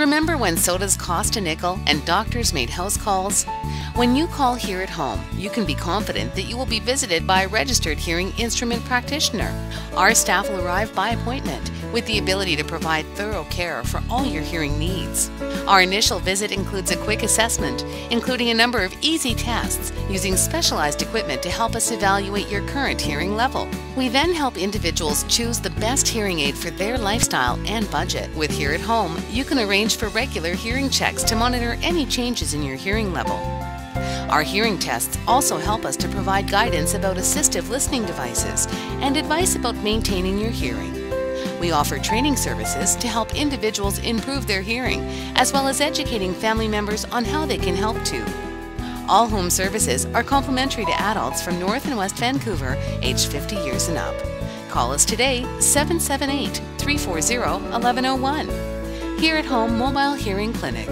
Remember when sodas cost a nickel and doctors made house calls? When you call Hear at Home, you can be confident that you will be visited by a registered hearing instrument practitioner. Our staff will arrive by appointment with the ability to provide thorough care for all your hearing needs. Our initial visit includes a quick assessment, including a number of easy tests using specialized equipment to help us evaluate your current hearing level. We then help individuals choose the best hearing aid for their lifestyle and budget. With Hear at Home, you can arrange for regular hearing checks to monitor any changes in your hearing level. Our hearing tests also help us to provide guidance about assistive listening devices and advice about maintaining your hearing. We offer training services to help individuals improve their hearing, as well as educating family members on how they can help too. All home services are complimentary to adults from North and West Vancouver, aged 50 years and up. Call us today, 778-340-1101. Hear at Home Mobile Hearing Clinic.